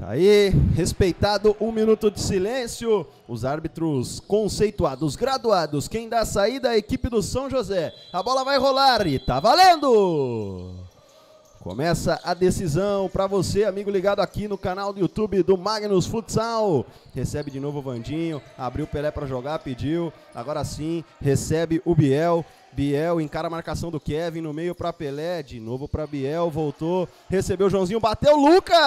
Tá aí, respeitado um minuto de silêncio, os árbitros conceituados, graduados, quem dá a saída é a equipe do São José. A bola vai rolar e tá valendo! Começa a decisão para você, amigo ligado aqui no canal do YouTube do Magnus Futsal. Recebe de novo o Vandinho, abriu o Pelé para jogar, pediu, agora sim, recebe o Biel. Biel encara a marcação do Kevin no meio para Pelé, de novo para Biel, voltou, recebeu o Joãozinho, bateu o Lucas!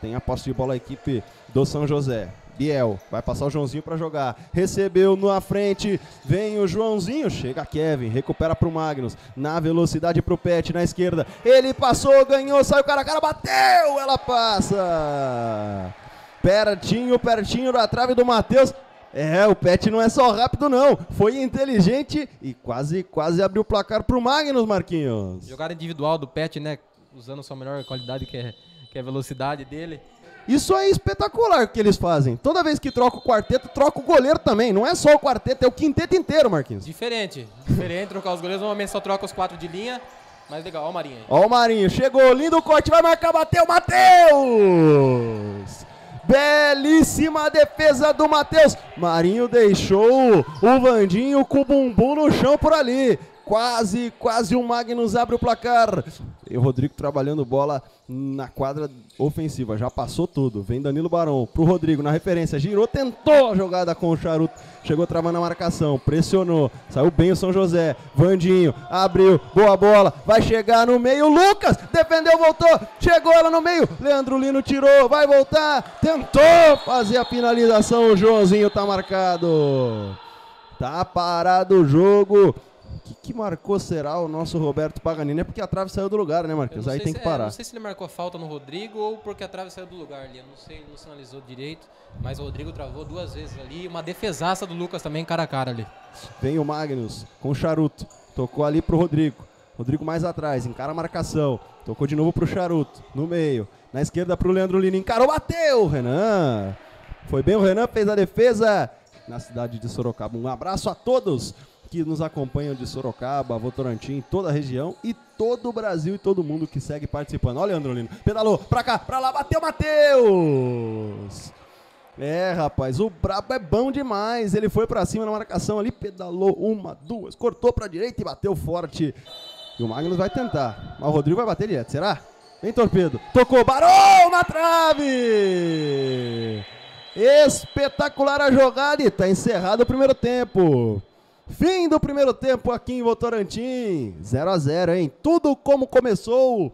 Tem a posse de bola a equipe do São José. Biel, vai passar o Joãozinho para jogar, recebeu na frente, vem o Joãozinho, chega Kevin, recupera para o Magnus, na velocidade para o Pet, na esquerda, ele passou, ganhou, saiu cara a cara, bateu, ela passa! Pertinho, pertinho da trave do Matheus. É, o Pet não é só rápido não, foi inteligente e quase abriu o placar pro Magnus, Marquinhos. Jogada individual do Pet, né, usando sua melhor qualidade que é a velocidade dele. Isso é espetacular o que eles fazem, toda vez que troca o quarteto, troca o goleiro também, não é só o quarteto, é o quinteto inteiro, Marquinhos. Diferente trocar os goleiros, normalmente só troca os quatro de linha, mas legal, ó o Marinho aí. Ó o Marinho, chegou, lindo corte, vai marcar, bateu, Matheus! Belíssima defesa do Matheus. Marinho deixou o Vandinho com o bumbum no chão por ali. Quase o Magnus abre o placar. E o Rodrigo trabalhando bola na quadra ofensiva. Já passou tudo. Vem Danilo Baron pro Rodrigo na referência. Girou, tentou a jogada com o charuto. Chegou travando a marcação. Pressionou. Saiu bem o São José. Vandinho abriu. Boa bola. Vai chegar no meio. Lucas defendeu, voltou. Chegou ela no meio. Leandro Lino tirou. Vai voltar. Tentou fazer a finalização. O Joãozinho tá marcado. Tá parado o jogo. Que marcou será o nosso Roberto Paganini? É porque a trave saiu do lugar, né, Marquinhos? Aí tem que parar. Não sei se ele marcou a falta no Rodrigo ou porque a trave saiu do lugar ali. Eu não sei, ele não sinalizou direito, mas o Rodrigo travou duas vezes ali. Uma defesaça do Lucas também, cara a cara ali. Vem o Magnus com o charuto. Tocou ali pro Rodrigo. Rodrigo mais atrás, encara a marcação. Tocou de novo pro charuto, no meio. Na esquerda pro Leandro Lino. Encarou, bateu! Renan! Foi bem o Renan, fez a defesa na cidade de Sorocaba. Um abraço a todos que nos acompanham de Sorocaba, Votorantim, toda a região e todo o Brasil e todo mundo que segue participando. Olha o Leandro Lino, pedalou, pra cá, pra lá, bateu, Matheus! É, rapaz, o brabo é bom demais, ele foi pra cima na marcação ali, pedalou uma, duas, cortou pra direita e bateu forte. E o Magnus vai tentar, mas o Rodrigo vai bater direto, será? Vem torpedo, tocou, Barão na trave! Espetacular a jogada e tá encerrado o primeiro tempo. Fim do primeiro tempo aqui em Votorantim, 0 a 0, hein? Tudo como começou.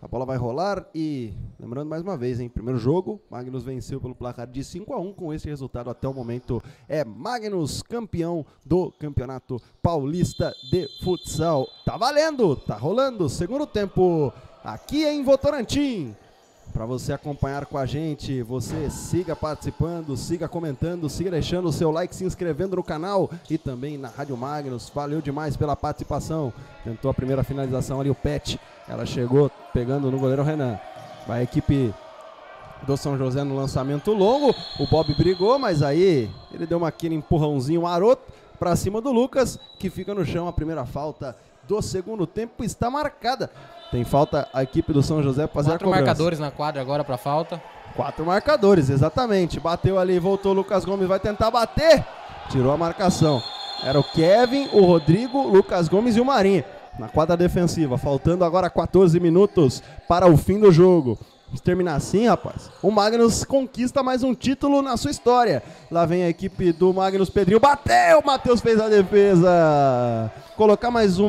A bola vai rolar e, lembrando mais uma vez, hein? Primeiro jogo, Magnus venceu pelo placar de 5 a 1. Com esse resultado até o momento é Magnus campeão do Campeonato Paulista de Futsal. Tá valendo, tá rolando, segundo tempo aqui em Votorantim. Para você acompanhar com a gente, você siga participando, siga comentando, siga deixando o seu like, se inscrevendo no canal e também na Rádio Magnus. Valeu demais pela participação. Tentou a primeira finalização ali, o Pet. Ela chegou pegando no goleiro Renan. Vai a equipe do São José no lançamento longo. O Bob brigou, mas aí ele deu aquele empurrãozinho maroto para cima do Lucas, que fica no chão. A primeira falta do segundo tempo está marcada. Tem falta a equipe do São José para fazer a cobrança. 4 marcadores na quadra agora para falta. 4 marcadores, exatamente. Bateu ali, voltou o Lucas Gomes, vai tentar bater. Tirou a marcação. Era o Kevin, o Rodrigo, o Lucas Gomes e o Marinho. Na quadra defensiva, faltando agora 14 minutos para o fim do jogo. Vamos terminar assim, rapaz. O Magnus conquista mais um título na sua história. Lá vem a equipe do Magnus Pedrinho. Bateu, o Matheus fez a defesa. Colocar mais um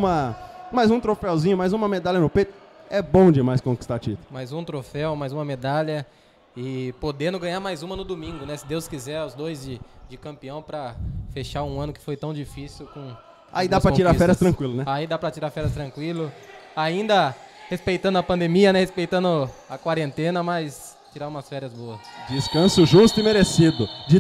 troféuzinho, mais uma medalha no peito. É bom demais conquistar título. Mais um troféu, mais uma medalha e podendo ganhar mais uma no domingo, né? Se Deus quiser, os dois de campeão para fechar um ano que foi tão difícil com aí dá para tirar férias tranquilo, né? Aí dá para tirar férias tranquilo. Ainda respeitando a pandemia, né? Respeitando a quarentena, mas tirar umas férias boas. Descanso justo e merecido de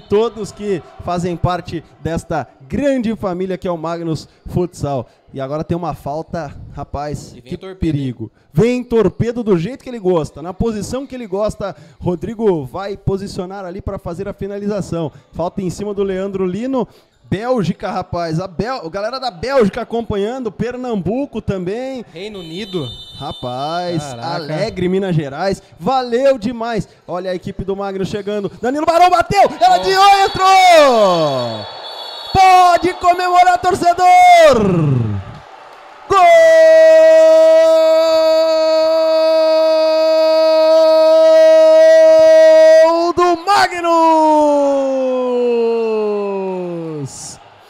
todos que fazem parte desta grande família que é o Magnus Futsal. E agora tem uma falta, rapaz, que perigo. Vem torpedo do jeito que ele gosta, na posição que ele gosta. Rodrigo vai posicionar ali para fazer a finalização. Falta em cima do Leandro Lino. Bélgica, rapaz. A galera da Bélgica acompanhando, Pernambuco também. Reino Unido. Rapaz, caraca. Alegre, Minas Gerais. Valeu demais. Olha a equipe do Magnus chegando. Danilo Baron bateu. Ela de olho entrou. Pode comemorar, torcedor. Gol do Magnus.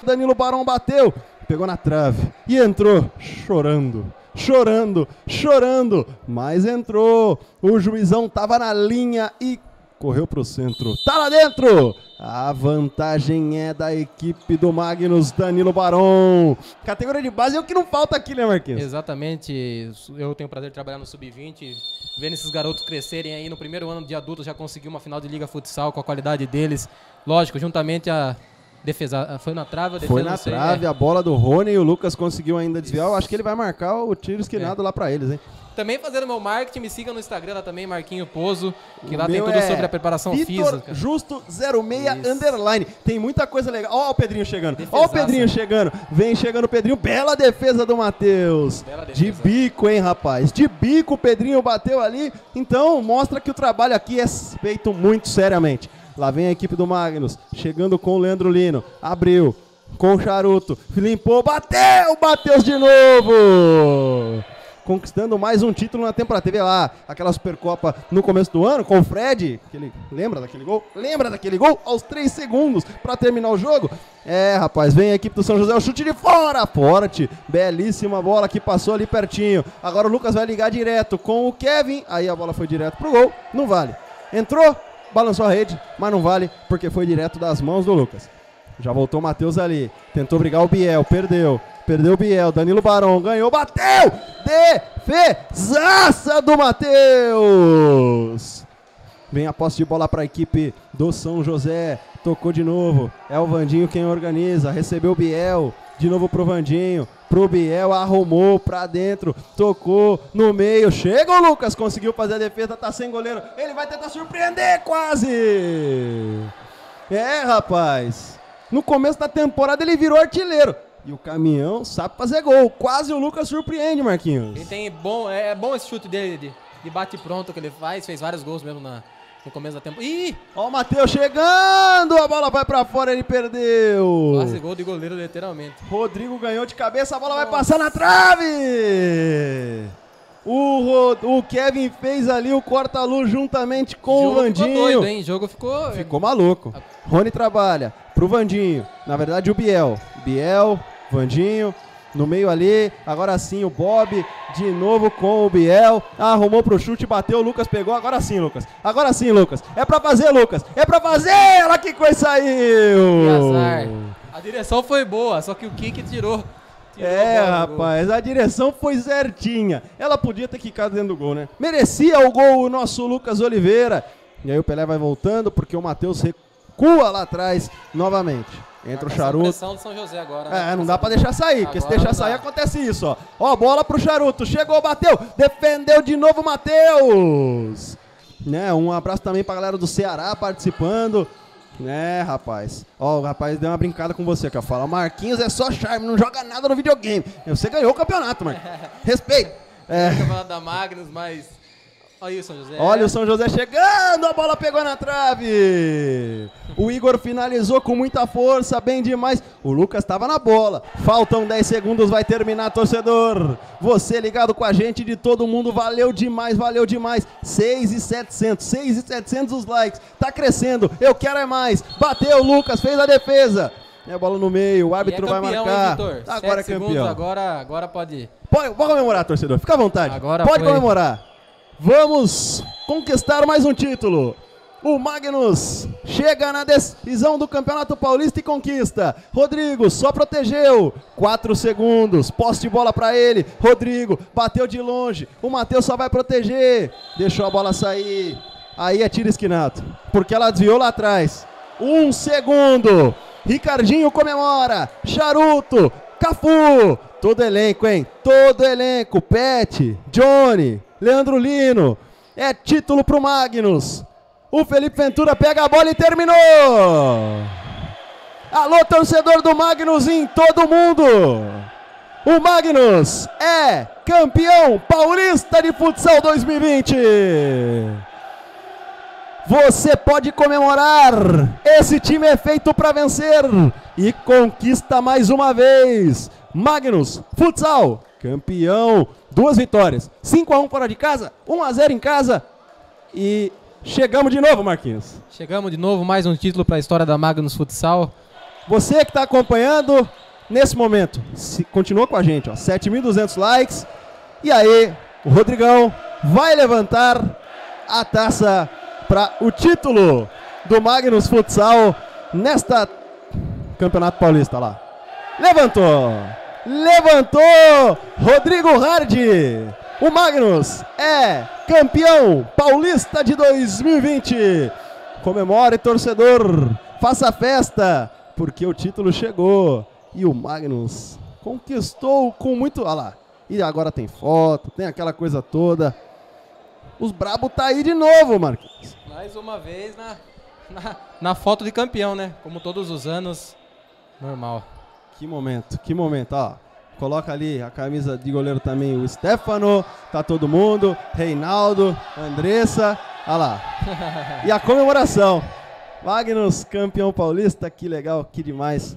Danilo Baron bateu, pegou na trave e entrou chorando. Chorando, chorando, mas entrou. O juizão tava na linha e correu pro centro. Tá lá dentro! A vantagem é da equipe do Magnus, Danilo Baron. Categoria de base é o que não falta aqui, né, Marquinhos? Exatamente. Eu tenho o prazer de trabalhar no Sub-20, vendo esses garotos crescerem aí. No primeiro ano de adulto já conseguiu uma final de Liga Futsal com a qualidade deles. Lógico, juntamente a... defesa, foi na trave? Foi na trave, a bola do Rony e o Lucas conseguiu ainda desviar. Eu acho que ele vai marcar o tiro esquinado lá pra eles, hein? Também fazendo meu marketing, me siga no Instagram lá também, Marquinho Pozo, que lá tem tudo sobre a preparação física. Justo 06 _. Tem muita coisa legal. Ó o Pedrinho chegando. Ó o Pedrinho chegando. Vem chegando o Pedrinho. Bela defesa do Matheus. De bico, hein, rapaz? De bico o Pedrinho bateu ali. Então mostra que o trabalho aqui é feito muito seriamente. Lá vem a equipe do Magnus, chegando com o Leandro Lino, abriu, com o Charuto, limpou, bateu, bateu de novo! Conquistando mais um título na temporada. Teve lá aquela Supercopa no começo do ano com o Fred, que ele lembra daquele gol? Lembra daquele gol? Aos 3 segundos para terminar o jogo. É, rapaz, vem a equipe do São José, o chute de fora, forte, belíssima bola que passou ali pertinho. Agora o Lucas vai ligar direto com o Kevin, aí a bola foi direto pro gol, não vale. Entrou, balançou a rede, mas não vale, porque foi direto das mãos do Lucas. Já voltou o Matheus ali, tentou brigar o Biel, perdeu. Perdeu o Biel, Danilo Baron ganhou, bateu! Defesaça do Matheus! Vem a posse de bola para a equipe do São José, tocou de novo. É o Vandinho quem organiza, recebeu o Biel, de novo pro Vandinho. Pro Biel, arrumou pra dentro, tocou no meio, chega o Lucas, conseguiu fazer a defesa, tá sem goleiro, ele vai tentar surpreender, quase! É, rapaz, no começo da temporada ele virou artilheiro, e o Caminhão sabe fazer gol, quase o Lucas surpreende, Marquinhos. Ele tem bom, é bom esse chute dele de bate-pronto que ele faz, fez vários gols mesmo no começo da temporada. Ih! Ó o Matheus chegando! A bola vai pra fora, ele perdeu! Quase gol de goleiro, literalmente. Rodrigo ganhou de cabeça, a bola vai passar na trave! O Kevin fez ali o corta-luz juntamente com o Vandinho. Ficou doido, hein? O jogo ficou... Ficou maluco. Rony trabalha pro Vandinho. Na verdade, o Biel. Biel, Vandinho... No meio ali, agora sim o Bob, de novo com o Biel, arrumou pro chute, bateu, o Lucas pegou, agora sim Lucas, é pra fazer Lucas, é pra fazer, ela que coisa saiu! Que azar, a direção foi boa, só que o kick tirou é bola, rapaz, a direção foi certinha, ela podia ter quicado dentro do gol, né? Merecia o gol o nosso Lucas Oliveira, e aí o Pelé vai voltando porque o Matheus recua lá atrás novamente. Entra o Charuto. Pressão do São José agora, né? É, não dá pra deixar sair, porque se deixar sair acontece isso, ó. Ó, bola pro Charuto, chegou, bateu, defendeu de novo o Matheus. Né, um abraço também pra galera do Ceará participando. Né, rapaz. Ó, o rapaz deu uma brincada com você, que eu falo, Marquinhos é só charme, não joga nada no videogame. Você ganhou o campeonato, Marquinhos. Respeito. É. O campeonato da Magnus, mas... Olha o São José. Olha o São José chegando, a bola pegou na trave. O Igor finalizou com muita força, bem demais. O Lucas estava na bola. Faltam 10 segundos, vai terminar, torcedor. Você ligado com a gente de todo mundo, valeu demais, valeu demais. 6.700, 6.700 os likes. Tá crescendo, eu quero é mais. Bateu o Lucas, fez a defesa. É a bola no meio, o árbitro vai marcar. Hein, agora é campeão. Segundos, agora pode ir. Pode comemorar, torcedor, fica à vontade. Agora pode comemorar. Vamos conquistar mais um título. O Magnus chega na decisão do Campeonato Paulista e conquista. Rodrigo só protegeu. 4 segundos. Posse de bola para ele. Rodrigo bateu de longe. O Matheus só vai proteger. Deixou a bola sair. Aí é tiro esquinado, porque ela desviou lá atrás. 1 segundo. Ricardinho comemora. Charuto. Cafu. Todo elenco, hein? Todo elenco. Pet. Johnny. Leandro Lino, é título pro Magnus, o Felipe Ventura pega a bola e terminou! Alô, torcedor do Magnus em todo mundo. O Magnus é campeão paulista de futsal 2020. Você pode comemorar. Esse time é feito para vencer e conquista mais uma vez. Magnus Futsal, campeão, 2 vitórias, 5-1 fora de casa, 1-0 em casa e chegamos de novo, Marquinhos. Chegamos de novo, mais um título para a história da Magnus Futsal. Você que está acompanhando nesse momento, continua com a gente, 7.200 likes. E aí, o Rodrigão vai levantar a taça para o título do Magnus Futsal nesta Campeonato Paulista lá. Levantou! Levantou Rodrigo Hardi. O Magnus é campeão paulista de 2020. Comemore, torcedor. Faça festa, porque o título chegou. E o Magnus conquistou com muito... Olha lá. E agora tem foto, tem aquela coisa toda. Os brabo tá aí de novo, Marquinhos. Mais uma vez na foto de campeão, né? Como todos os anos. Normal. Que momento, ó. Coloca ali a camisa de goleiro também o Stefano, tá todo mundo, Reinaldo, Andressa, olha lá. E a comemoração. Magnus, campeão paulista, que legal, que demais.